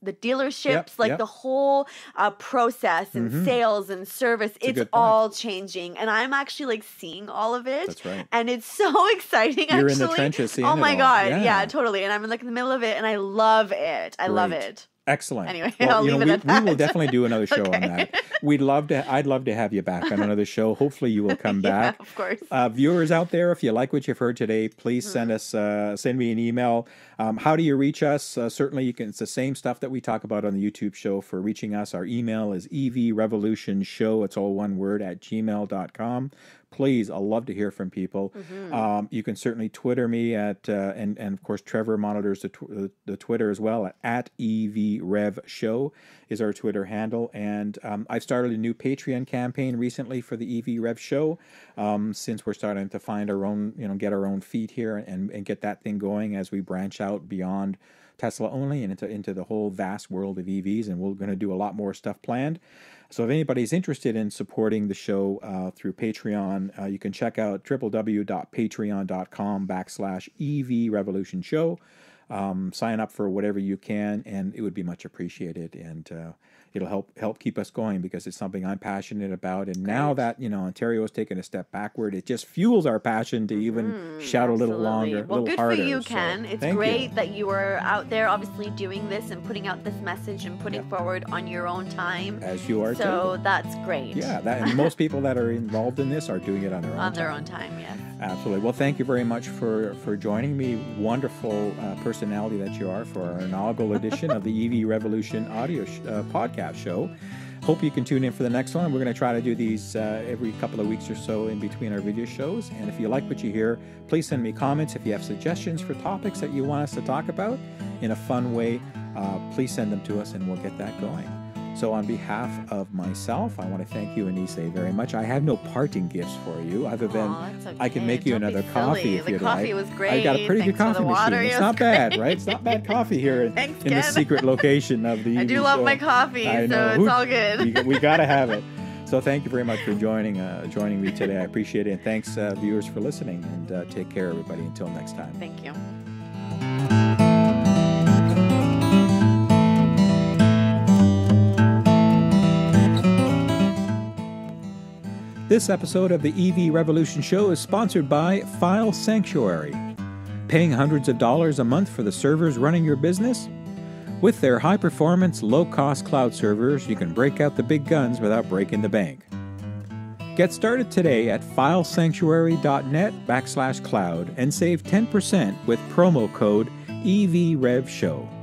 dealerships, like the whole process and sales and service, it's all changing. And I'm actually like seeing all of it. That's right. And it's so exciting. You're in the trenches seeing it all. Oh my God. Yeah, totally. And I'm like in the middle of it and I love it. I love it. Excellent. Anyway, well, I'll leave it at that. We will definitely do another show on that. I'd love to have you back on another show. Hopefully you will come back. Of course. Viewers out there, if you like what you've heard today, please send me an email. How do you reach us? Certainly you can, it's the same stuff that we talk about on the YouTube show for reaching us. Our email is evrevolutionshow, it's all one word, @gmail.com. Please, I'll love to hear from people. You can certainly Twitter me at, and of course, Trevor monitors the Twitter as well, at EVRevShow is our Twitter handle. And I've started a new Patreon campaign recently for the EV Rev Show, since we're starting to find our own, you know, get our own feet here and get that thing going as we branch out beyond Tesla only and into the whole vast world of EVs. And we're going to do a lot more stuff planned. So if anybody's interested in supporting the show through Patreon, you can check out www.patreon.com/EVRevolutionShow. Sign up for whatever you can, and it would be much appreciated. And it'll help keep us going because it's something I'm passionate about. And now that, you know, Ontario has taken a step backward, it just fuels our passion to even shout a little longer, a little harder. Well, good for you, Ken. It's great that you are out there, obviously doing this and putting out this message and putting forward on your own time. As you are too. So that's great. Yeah, and most people that are involved in this are doing it on their own time. On their own time, yes. Absolutely. Well, thank you very much for joining me. Wonderful personality that you are for our inaugural edition of the EV Revolution audio podcast show. Hope you can tune in for the next one. We're going to try to do these every couple of weeks or so in between our video shows. And if you like what you hear, please send me comments. If you have suggestions for topics that you want us to talk about in a fun way, please send them to us and we'll get that going. So on behalf of myself, I want to thank you, Aniseh, very much. I have no parting gifts for you, other than I can make you another coffee if you'd like. The coffee was great. I got a pretty good coffee machine. It's not bad, right? It's not bad coffee here in the secret location of the EV Show. I do love my coffee, so it's all good. We got to have it. So thank you very much for joining me today. I appreciate it. And thanks, viewers, for listening. And take care, everybody. Until next time. Thank you. This episode of the EV Revolution Show is sponsored by File Sanctuary. Paying hundreds of dollars a month for the servers running your business? With their high-performance, low-cost cloud servers, you can break out the big guns without breaking the bank. Get started today at filesanctuary.net/cloud and save 10% with promo code EVRevShow.